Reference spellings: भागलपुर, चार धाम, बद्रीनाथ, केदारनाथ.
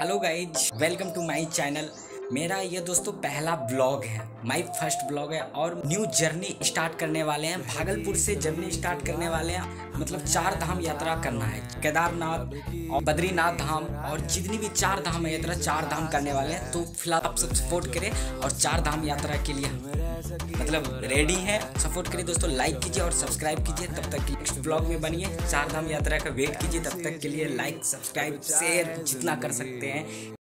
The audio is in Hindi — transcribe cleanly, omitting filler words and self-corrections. Hello guys, welcome to my channel. मेरा ये दोस्तों पहला ब्लॉग है, माय फर्स्ट ब्लॉग है और न्यू जर्नी स्टार्ट करने वाले हैं। भागलपुर से जर्नी स्टार्ट करने वाले हैं, मतलब चार धाम यात्रा करना है। केदारनाथ और बद्रीनाथ धाम और जितनी भी चार धाम यात्रा, चार धाम करने वाले हैं। तो फिलहाल आप सब सपोर्ट करें और चार धाम यात्रा के लिए मतलब रेडी है, सपोर्ट करिए दोस्तों। लाइक कीजिए और सब्सक्राइब कीजिए। तब तक नेक्स्ट ब्लॉग में बनिए, चार धाम यात्रा का वेट कीजिए। तब तक के लिए लाइक, सब्सक्राइब, शेयर जितना कर सकते हैं।